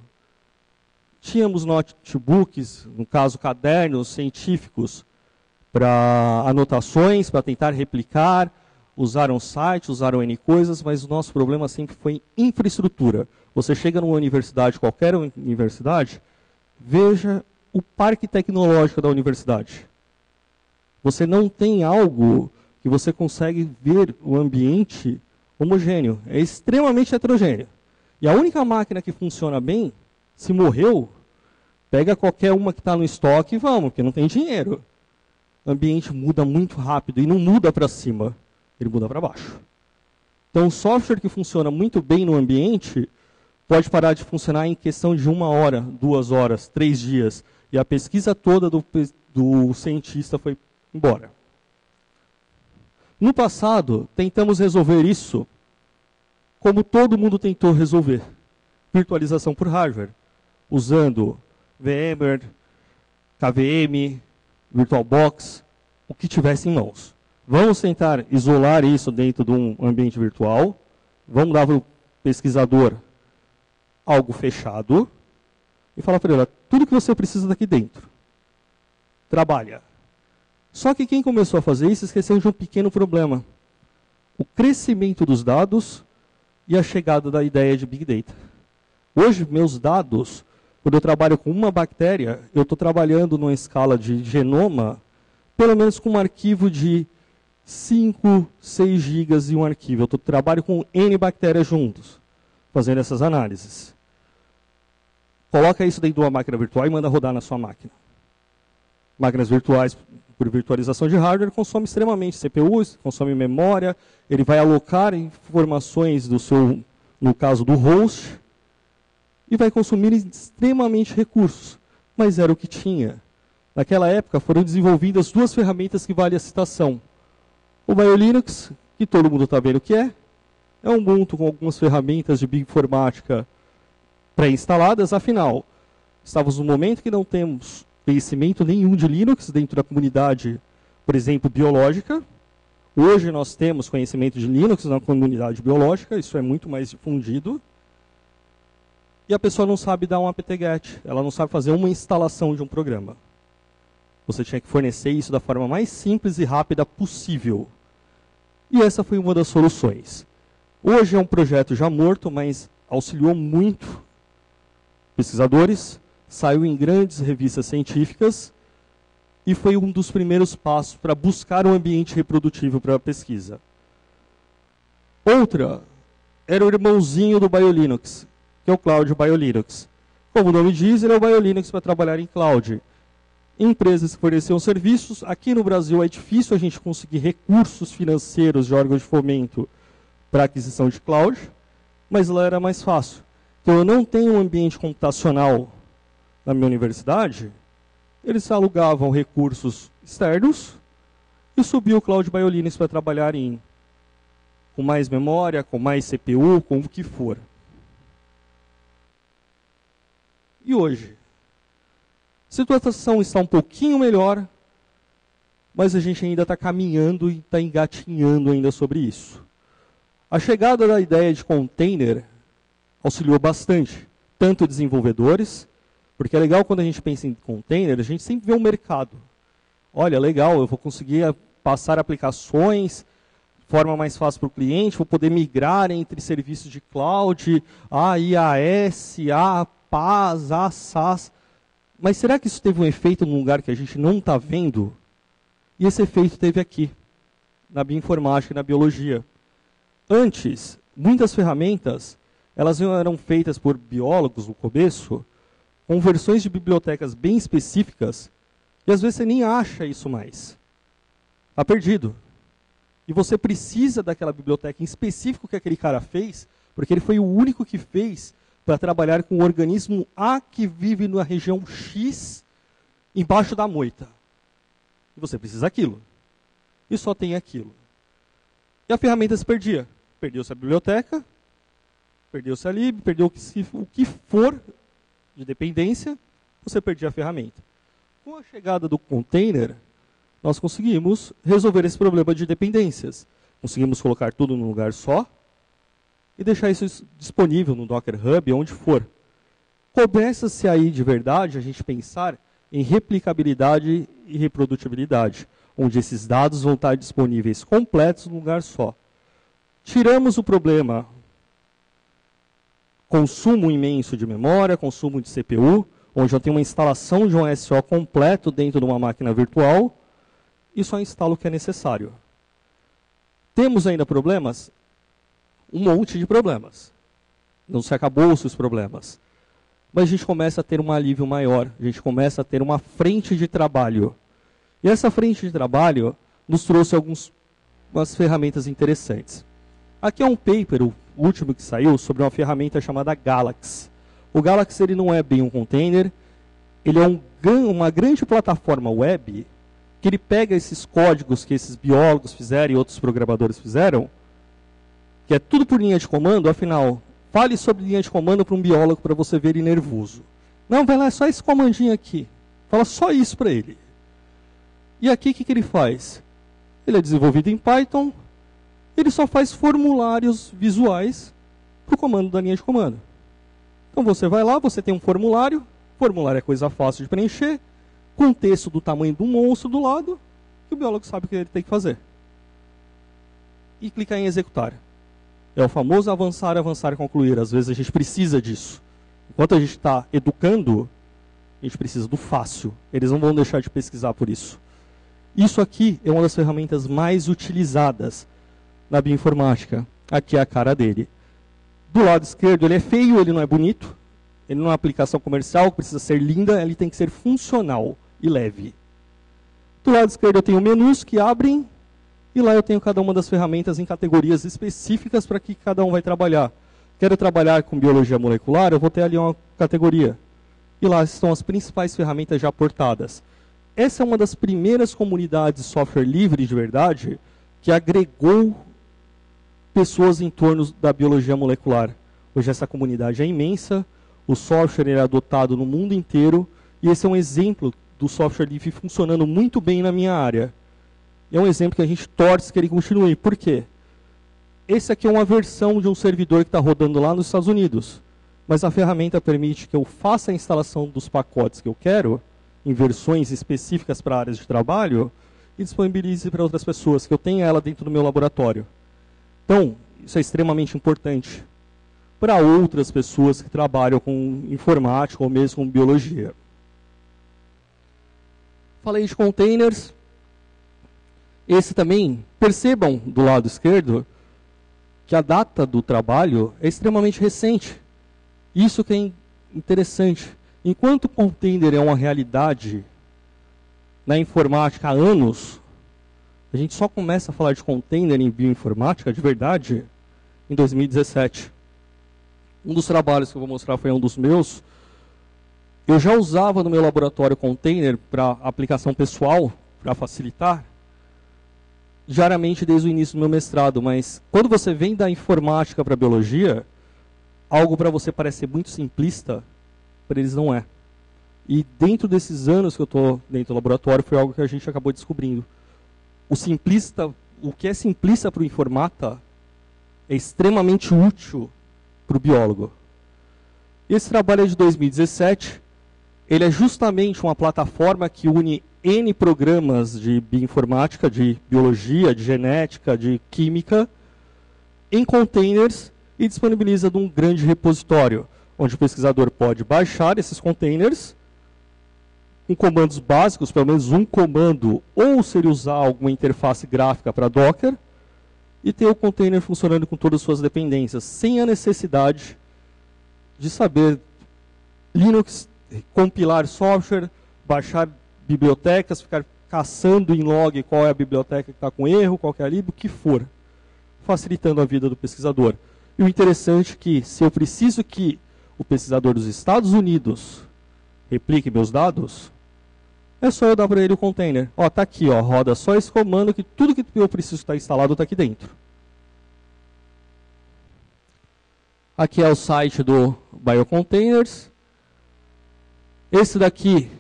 tínhamos notebooks, no caso cadernos científicos, para anotações, para tentar replicar. Usaram sites, usaram N coisas, mas o nosso problema sempre foi infraestrutura. Você chega numa universidade, qualquer universidade, Veja o parque tecnológico da universidade. Você não tem algo que você consegue ver o ambiente homogêneo. É extremamente heterogêneo. E a única máquina que funciona bem, se morreu, pega qualquer uma que está no estoque e vamos, porque não tem dinheiro. O ambiente muda muito rápido e não muda para cima, ele muda para baixo. Então, o software que funciona muito bem no ambiente pode parar de funcionar em questão de uma hora, duas horas, três dias. E a pesquisa toda do, do cientista foi embora. No passado, tentamos resolver isso como todo mundo tentou resolver. Virtualização por hardware, usando VMware, K V M, VirtualBox, o que tivesse em mãos. Vamos tentar isolar isso dentro de um ambiente virtual. Vamos dar para o pesquisador algo fechado e falar para ele, tudo que você precisa daqui dentro, trabalha. Só que quem começou a fazer isso esqueceu de um pequeno problema. O crescimento dos dados e a chegada da ideia de Big Data. Hoje, meus dados, quando eu trabalho com uma bactéria, eu estou trabalhando numa escala de genoma, pelo menos com um arquivo de cinco, seis gigas e um arquivo. Eu tô, trabalho com N bactérias juntos, fazendo essas análises. Coloca isso dentro de uma máquina virtual e manda rodar na sua máquina. Máquinas virtuais, por virtualização de hardware, consome extremamente C P U, consome memória, ele vai alocar informações do seu, no caso do host, e vai consumir extremamente recursos. Mas era o que tinha. Naquela época foram desenvolvidas duas ferramentas que vale a citação. O BioLinux, que todo mundo está vendo o que é, é um Ubuntu com algumas ferramentas de bioinformática pré-instaladas, afinal, estávamos no momento que não temos conhecimento nenhum de Linux dentro da comunidade, por exemplo, biológica. Hoje nós temos conhecimento de Linux na comunidade biológica, isso é muito mais difundido. E a pessoa não sabe dar um apt-get, ela não sabe fazer uma instalação de um programa. Você tinha que fornecer isso da forma mais simples e rápida possível. E essa foi uma das soluções. Hoje é um projeto já morto, mas auxiliou muito pesquisadores, saiu em grandes revistas científicas e foi um dos primeiros passos para buscar um ambiente reprodutivo para a pesquisa. Outra era o irmãozinho do BioLinux, que é o Cloud BioLinux. Como o nome diz, ele é o BioLinux para trabalhar em cloud. Empresas que forneciam serviços, aqui no Brasil é difícil a gente conseguir recursos financeiros de órgãos de fomento para aquisição de cloud, mas lá era mais fácil. Então eu não tenho um ambiente computacional na minha universidade, eles alugavam recursos externos e subiam o Cloud BioLinux para trabalhar em, com mais memória, com mais C P U, com o que for. E hoje? A situação está um pouquinho melhor, mas a gente ainda está caminhando e está engatinhando ainda sobre isso. A chegada da ideia de container auxiliou bastante, tanto desenvolvedores, porque é legal quando a gente pensa em container, a gente sempre vê um mercado. Olha, legal, eu vou conseguir passar aplicações, forma mais fácil para o cliente, vou poder migrar entre serviços de cloud, a IaaS, a PaaS, a SaaS. Mas será que isso teve um efeito num lugar que a gente não está vendo? E esse efeito teve aqui, na bioinformática e na biologia. Antes, muitas ferramentas, elas eram feitas por biólogos no começo, com versões de bibliotecas bem específicas, e às vezes você nem acha isso mais. Está perdido. E você precisa daquela biblioteca em específico que aquele cara fez, porque ele foi o único que fez, para trabalhar com um organismo A que vive na região X, embaixo da moita. E você precisa daquilo. E só tem aquilo. E a ferramenta se perdia. Perdeu-se a biblioteca, perdeu-se a lib, perdeu o que for de dependência, você perdia a ferramenta. Com a chegada do container, nós conseguimos resolver esse problema de dependências. Conseguimos colocar tudo num lugar só, e deixar isso disponível no Docker Hub, onde for. Começa-se aí, de verdade, a gente pensar em replicabilidade e reprodutibilidade, onde esses dados vão estar disponíveis completos num lugar só. Tiramos o problema consumo imenso de memória, consumo de C P U, onde eu tenho uma instalação de um S O completo dentro de uma máquina virtual e só instalo o que é necessário. Temos ainda problemas? Um monte de problemas. Não se acabou os problemas. Mas a gente começa a ter um alívio maior, a gente começa a ter uma frente de trabalho. E essa frente de trabalho nos trouxe algumas ferramentas interessantes. Aqui é um paper, o último que saiu, sobre uma ferramenta chamada Galaxy. O Galaxy ele não é bem um container, ele é um, uma grande plataforma web que ele pega esses códigos que esses biólogos fizeram e outros programadores fizeram, que é tudo por linha de comando, afinal, fale sobre linha de comando para um biólogo para você ver ele nervoso. Não, vai lá, é só esse comandinho aqui. Fala só isso para ele. E aqui o que, que ele faz? Ele é desenvolvido em Python, ele só faz formulários visuais para o comando da linha de comando. Então você vai lá, você tem um formulário, formulário é coisa fácil de preencher, com o texto do tamanho do monstro do lado, que o biólogo sabe o que ele tem que fazer. E clicar em executar. É o famoso avançar, avançar, concluir. Às vezes a gente precisa disso. Enquanto a gente está educando, a gente precisa do fácil. Eles não vão deixar de pesquisar por isso. Isso aqui é uma das ferramentas mais utilizadas na bioinformática. Aqui é a cara dele. Do lado esquerdo ele é feio, ele não é bonito. Ele não é uma aplicação comercial, precisa ser linda, ele tem que ser funcional e leve. Do lado esquerdo eu tenho menus que abrem, e lá eu tenho cada uma das ferramentas em categorias específicas para que cada um vai trabalhar. Quero trabalhar com biologia molecular, eu vou ter ali uma categoria. E lá estão as principais ferramentas já aportadas. Essa é uma das primeiras comunidades de software livre de verdade que agregou pessoas em torno da biologia molecular. Hoje essa comunidade é imensa. O software é adotado no mundo inteiro, e esse é um exemplo do software livre funcionando muito bem na minha área. É um exemplo que a gente torce que ele continue. Por quê? Esse aqui é uma versão de um servidor que está rodando lá nos Estados Unidos, mas a ferramenta permite que eu faça a instalação dos pacotes que eu quero, em versões específicas para áreas de trabalho, e disponibilize para outras pessoas, que eu tenha ela dentro do meu laboratório. Então, isso é extremamente importante para outras pessoas que trabalham com informática ou mesmo com biologia. Falei de containers. Esse também, percebam do lado esquerdo, que a data do trabalho é extremamente recente. Isso que é interessante. Enquanto o container é uma realidade na informática há anos, a gente só começa a falar de container em bioinformática de verdade em dois mil e dezessete. Um dos trabalhos que eu vou mostrar foi um dos meus. Eu já usava no meu laboratório container para aplicação pessoal, para facilitar, diariamente desde o início do meu mestrado. Mas quando você vem da informática para a biologia, algo para você parecer muito simplista, para eles não é. E dentro desses anos que eu estou dentro do laboratório, foi algo que a gente acabou descobrindo. O simplista, o que é simplista para o informata é extremamente útil para o biólogo. Esse trabalho é de dois mil e dezessete, ele é justamente uma plataforma que une N programas de bioinformática, de biologia, de genética, de química, em containers e disponibiliza de um grande repositório, onde o pesquisador pode baixar esses containers com comandos básicos, pelo menos um comando, ou se ele usar alguma interface gráfica para Docker, e ter o container funcionando com todas as suas dependências, sem a necessidade de saber Linux, compilar software, baixar bibliotecas, ficar caçando em log qual é a biblioteca que está com erro, qual que é a lib, o que for, facilitando a vida do pesquisador. E o interessante é que, se eu preciso que o pesquisador dos Estados Unidos replique meus dados, é só eu dar para ele o container. Ó, tá aqui, ó, roda só esse comando que tudo que eu preciso estar instalado está aqui dentro. Aqui é o site do Biocontainers. Esse daqui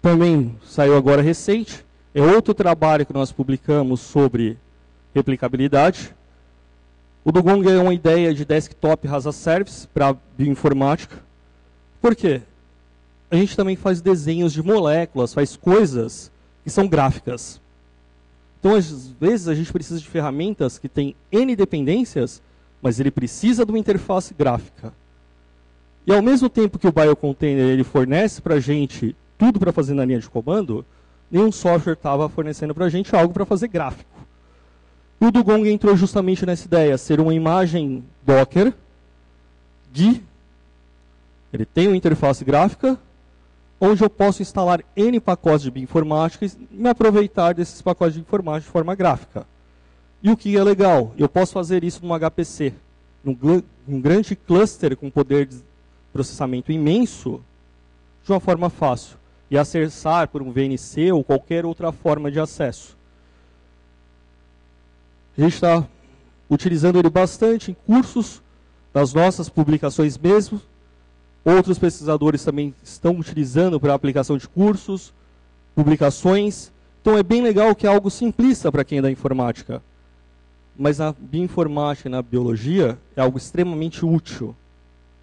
também saiu agora recente. É outro trabalho que nós publicamos sobre replicabilidade. O Dugong é uma ideia de desktop as a service para bioinformática. Por quê? A gente também faz desenhos de moléculas, faz coisas que são gráficas. Então, às vezes, a gente precisa de ferramentas que têm N dependências, mas ele precisa de uma interface gráfica. E ao mesmo tempo que o Biocontainer ele fornece para a gente tudo para fazer na linha de comando, nenhum software estava fornecendo para a gente algo para fazer gráfico. O Dugong entrou justamente nessa ideia, ser uma imagem Docker de... Ele tem uma interface gráfica, onde eu posso instalar N pacotes de bioinformática e me aproveitar desses pacotes de informática de forma gráfica. E o que é legal? Eu posso fazer isso num H P C, num, num grande cluster com poder de processamento imenso, de uma forma fácil, e acessar por um V N C ou qualquer outra forma de acesso. A gente está utilizando ele bastante em cursos, das nossas publicações mesmo. Outros pesquisadores também estão utilizando para aplicação de cursos, publicações. Então é bem legal que é algo simplista para quem é da informática. Mas na bioinformática e na biologia é algo extremamente útil.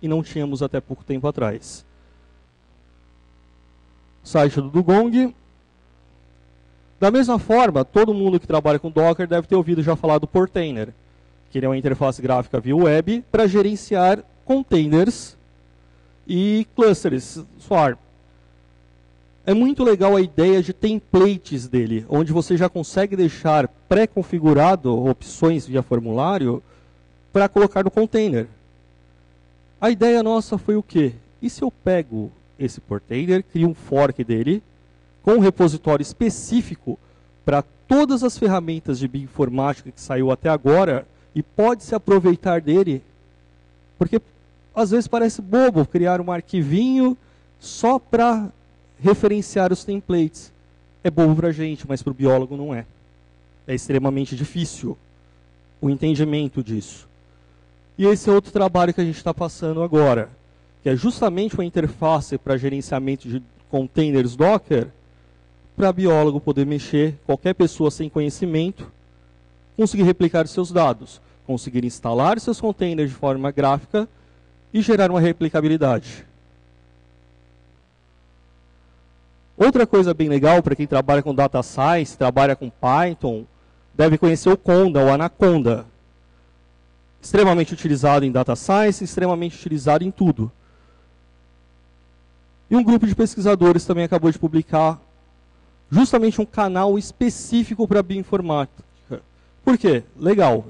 E não tínhamos até pouco tempo atrás. Site do Dugong. Da mesma forma, todo mundo que trabalha com Docker deve ter ouvido já falar do Portainer, que ele é uma interface gráfica via web para gerenciar containers e clusters, swarm. É muito legal a ideia de templates dele, onde você já consegue deixar pré-configurado opções via formulário para colocar no container. A ideia nossa foi o quê? E se eu pego esse Portainer, crio um fork dele, com um repositório específico para todas as ferramentas de bioinformática que saiu até agora, e pode se aproveitar dele, porque às vezes parece bobo criar um arquivinho só para referenciar os templates. É bobo para a gente, mas para o biólogo não é. É extremamente difícil o entendimento disso. E esse é outro trabalho que a gente está passando agora, que é justamente uma interface para gerenciamento de containers Docker, para biólogo poder mexer, qualquer pessoa sem conhecimento, conseguir replicar os seus dados, conseguir instalar seus containers de forma gráfica e gerar uma replicabilidade. Outra coisa bem legal para quem trabalha com Data Science, trabalha com Python, deve conhecer o Conda, o Anaconda. Extremamente utilizado em Data Science, extremamente utilizado em tudo. E um grupo de pesquisadores também acabou de publicar justamente um canal específico para bioinformática. Por quê? Legal,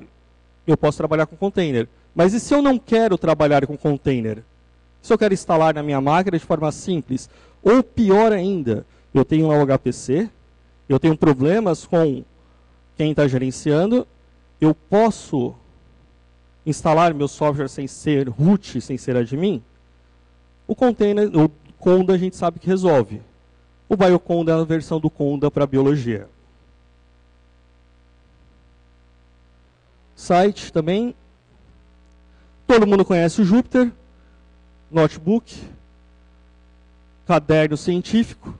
eu posso trabalhar com container. Mas e se eu não quero trabalhar com container? Se eu quero instalar na minha máquina de forma simples? Ou pior ainda, eu tenho lá o H P C, eu tenho problemas com quem está gerenciando, eu posso instalar meu software sem ser root, sem ser admin? O container, o Conda a gente sabe que resolve. O Bioconda é a versão do Conda para biologia. Site também. Todo mundo conhece o Jupyter, notebook, caderno científico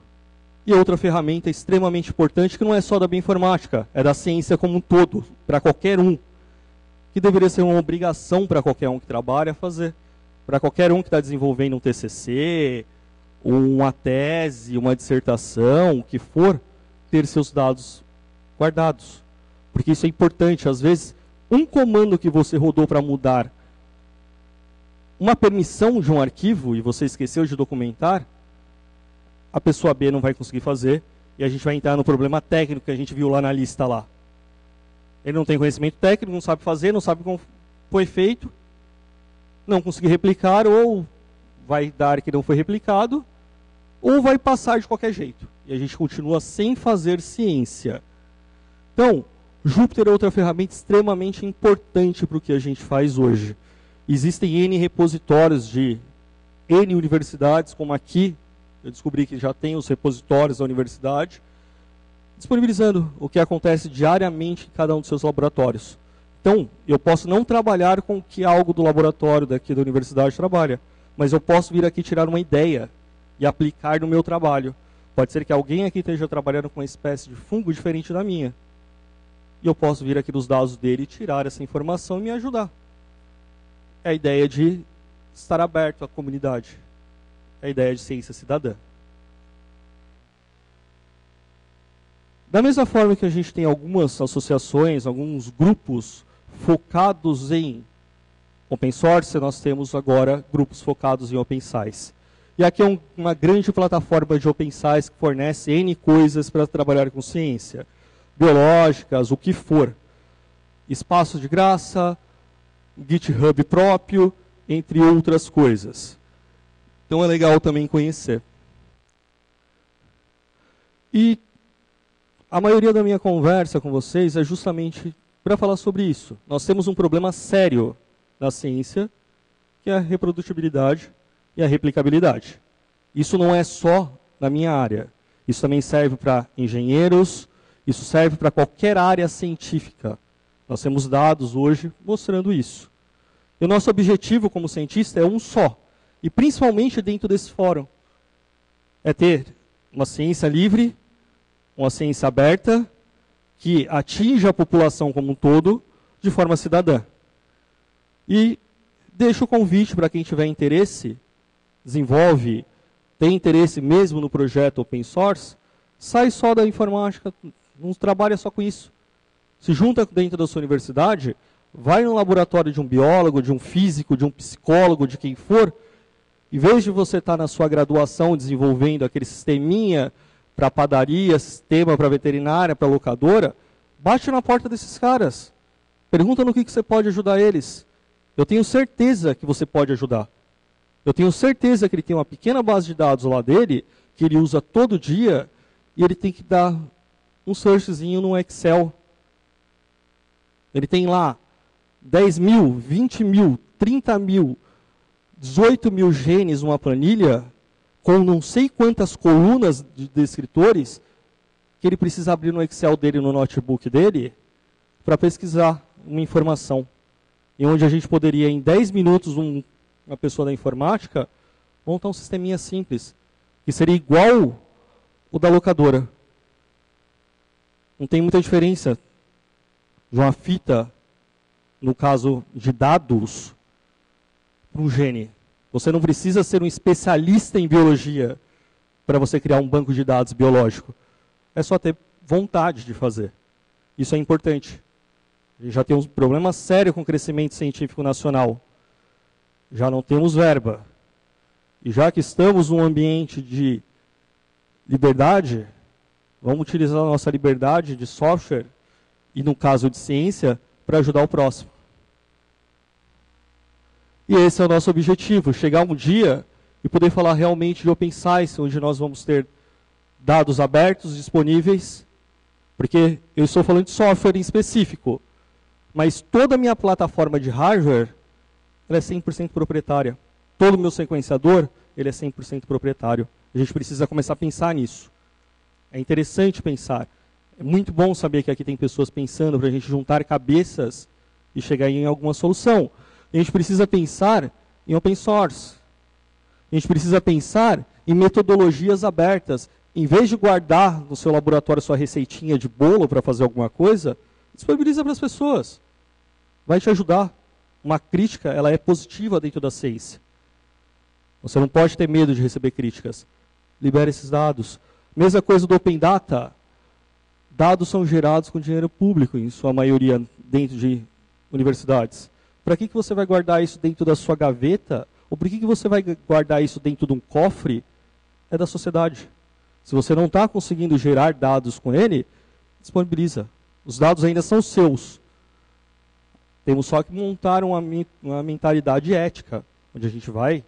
e outra ferramenta extremamente importante que não é só da bioinformática, é da ciência como um todo, para qualquer um, que deveria ser uma obrigação para qualquer um que trabalha fazer, para qualquer um que está desenvolvendo um T C C, uma tese, uma dissertação, o que for, ter seus dados guardados. Porque isso é importante. Às vezes, um comando que você rodou para mudar uma permissão de um arquivo e você esqueceu de documentar, a pessoa B não vai conseguir fazer e a gente vai entrar no problema técnico que a gente viu lá na lista lá. Ele não tem conhecimento técnico, não sabe fazer, não sabe como foi feito, não conseguir replicar ou vai dar que não foi replicado, ou vai passar de qualquer jeito. E a gente continua sem fazer ciência. Então, Jupyter é outra ferramenta extremamente importante para o que a gente faz hoje. Existem N repositórios de N universidades, como aqui, eu descobri que já tem os repositórios da universidade, disponibilizando o que acontece diariamente em cada um dos seus laboratórios. Então, eu posso não trabalhar com o que algo do laboratório daqui da universidade trabalha, mas eu posso vir aqui tirar uma ideia e aplicar no meu trabalho. Pode ser que alguém aqui esteja trabalhando com uma espécie de fungo diferente da minha. E eu posso vir aqui nos dados dele e tirar essa informação e me ajudar. É a ideia de estar aberto à comunidade. É a ideia de ciência cidadã. Da mesma forma que a gente tem algumas associações, alguns grupos focados em Open Source, nós temos agora grupos focados em Open Science. E aqui é um, uma grande plataforma de Open Science que fornece N coisas para trabalhar com ciência. Biológicas, o que for. Espaço de graça, GitHub próprio, entre outras coisas. Então é legal também conhecer. E a maioria da minha conversa com vocês é justamente para falar sobre isso. Nós temos um problema sério na ciência, que é a reprodutibilidade e a replicabilidade. Isso não é só na minha área. Isso também serve para engenheiros, isso serve para qualquer área científica. Nós temos dados hoje mostrando isso. E o nosso objetivo como cientista é um só. E principalmente dentro desse fórum. É ter uma ciência livre, uma ciência aberta, que atinja a população como um todo, de forma cidadã. E deixo o convite para quem tiver interesse, desenvolve, tem interesse mesmo no projeto Open Source, sai só da informática, não trabalha só com isso. Se junta dentro da sua universidade, vai no laboratório de um biólogo, de um físico, de um psicólogo, de quem for, em vez de você estar na sua graduação desenvolvendo aquele sisteminha para padaria, sistema para veterinária, para locadora, bate na porta desses caras. Pergunta no que, que você pode ajudar eles. Eu tenho certeza que você pode ajudar. Eu tenho certeza que ele tem uma pequena base de dados lá dele, que ele usa todo dia, e ele tem que dar um searchzinho no Excel. Ele tem lá dez mil, vinte mil, trinta mil, dezoito mil genes numa planilha, com não sei quantas colunas de descritores, que ele precisa abrir no Excel dele, no notebook dele, para pesquisar uma informação. E onde a gente poderia, em dez minutos, um, uma pessoa da informática, montar um sisteminha simples, que seria igual o da locadora. Não tem muita diferença de uma fita, no caso de dados, para um gene. Você não precisa ser um especialista em biologia para você criar um banco de dados biológico. É só ter vontade de fazer. Isso é importante. A gente já tem um problema sério com o crescimento científico nacional. Já não temos verba. E já que estamos num ambiente de liberdade, vamos utilizar a nossa liberdade de software, e no caso de ciência, para ajudar o próximo. E esse é o nosso objetivo, chegar um dia e poder falar realmente de Open Science, onde nós vamos ter dados abertos, disponíveis, porque eu estou falando de software em específico, mas toda a minha plataforma de hardware ela é cem por cento proprietária. Todo o meu sequenciador ele é cem por cento proprietário. A gente precisa começar a pensar nisso. É interessante pensar. É muito bom saber que aqui tem pessoas pensando para a gente juntar cabeças e chegar em alguma solução. A gente precisa pensar em open source. A gente precisa pensar em metodologias abertas. Em vez de guardar no seu laboratório sua receitinha de bolo para fazer alguma coisa, disponibiliza para as pessoas. Vai te ajudar. Uma crítica, ela é positiva dentro da ciência. Você não pode ter medo de receber críticas. Libera esses dados. Mesma coisa do Open Data. Dados são gerados com dinheiro público, em sua maioria, dentro de universidades. Para que, que você vai guardar isso dentro da sua gaveta? Ou por que, que você vai guardar isso dentro de um cofre? É da sociedade. Se você não está conseguindo gerar dados com ele, disponibiliza. Os dados ainda são seus. Temos só que montar uma, uma mentalidade ética, onde a gente vai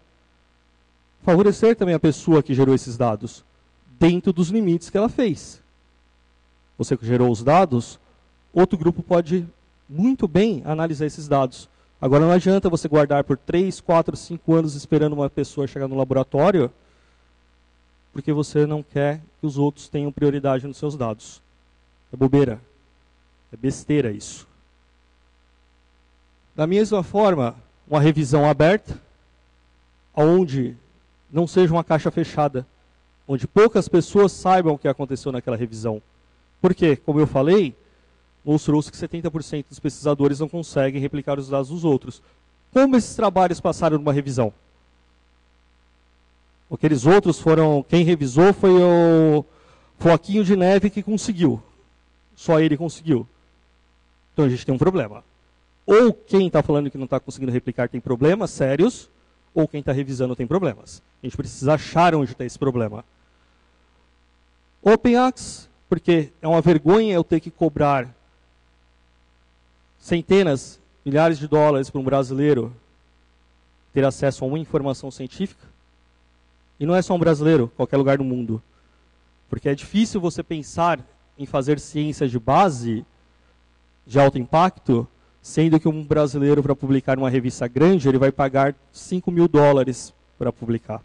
favorecer também a pessoa que gerou esses dados, dentro dos limites que ela fez. Você que gerou os dados, outro grupo pode muito bem analisar esses dados. Agora não adianta você guardar por três, quatro, cinco anos esperando uma pessoa chegar no laboratório, porque você não quer que os outros tenham prioridade nos seus dados. É bobeira. É besteira isso. Da mesma forma, uma revisão aberta, onde não seja uma caixa fechada, onde poucas pessoas saibam o que aconteceu naquela revisão. Porque, como eu falei, mostrou-se que setenta por cento dos pesquisadores não conseguem replicar os dados dos outros. Como esses trabalhos passaram numa revisão? Aqueles outros foram... Quem revisou foi o Floquinho de Neve que conseguiu. Só ele conseguiu. Então a gente tem um problema. Ou quem está falando que não está conseguindo replicar tem problemas sérios, ou quem está revisando tem problemas. A gente precisa achar onde está esse problema. OpenAx, porque é uma vergonha eu ter que cobrar centenas, milhares de dólares para um brasileiro ter acesso a uma informação científica. E não é só um brasileiro, qualquer lugar do mundo. Porque é difícil você pensar em fazer ciência de base, de alto impacto, sendo que um brasileiro, para publicar uma revista grande, ele vai pagar cinco mil dólares para publicar.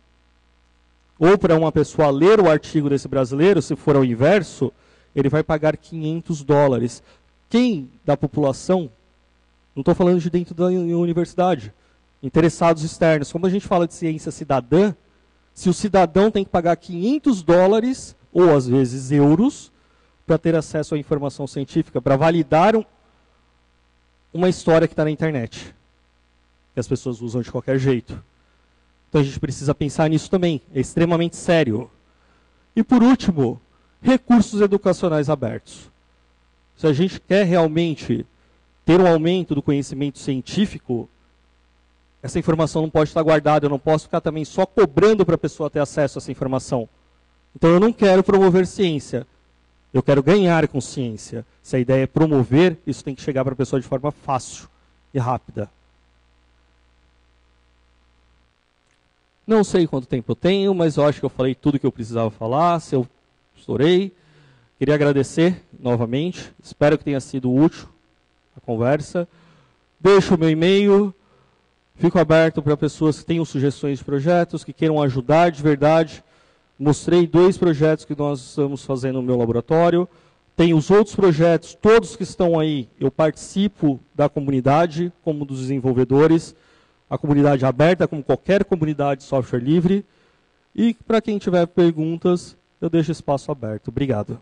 Ou para uma pessoa ler o artigo desse brasileiro, se for ao inverso, ele vai pagar quinhentos dólares. Quem da população, não estou falando de dentro da universidade, interessados externos, como a gente fala de ciência cidadã, se o cidadão tem que pagar quinhentos dólares, ou às vezes euros, para ter acesso à informação científica, para validar um uma história que está na internet, que as pessoas usam de qualquer jeito. Então a gente precisa pensar nisso também, é extremamente sério. E por último, recursos educacionais abertos. Se a gente quer realmente ter um aumento do conhecimento científico, essa informação não pode estar guardada, eu não posso ficar também só cobrando para a pessoa ter acesso a essa informação. Então eu não quero promover ciência. Eu quero ganhar com ciência. Se a ideia é promover, isso tem que chegar para a pessoa de forma fácil e rápida. Não sei quanto tempo eu tenho, mas eu acho que eu falei tudo que eu precisava falar. Se eu estourei, queria agradecer novamente. Espero que tenha sido útil a conversa. Deixo o meu e-mail. Fico aberto para pessoas que tenham sugestões de projetos, que queiram ajudar de verdade. Mostrei dois projetos que nós estamos fazendo no meu laboratório. Tem os outros projetos, todos que estão aí, eu participo da comunidade, como dos desenvolvedores, a comunidade aberta, como qualquer comunidade de software livre. E para quem tiver perguntas, eu deixo espaço aberto. Obrigado.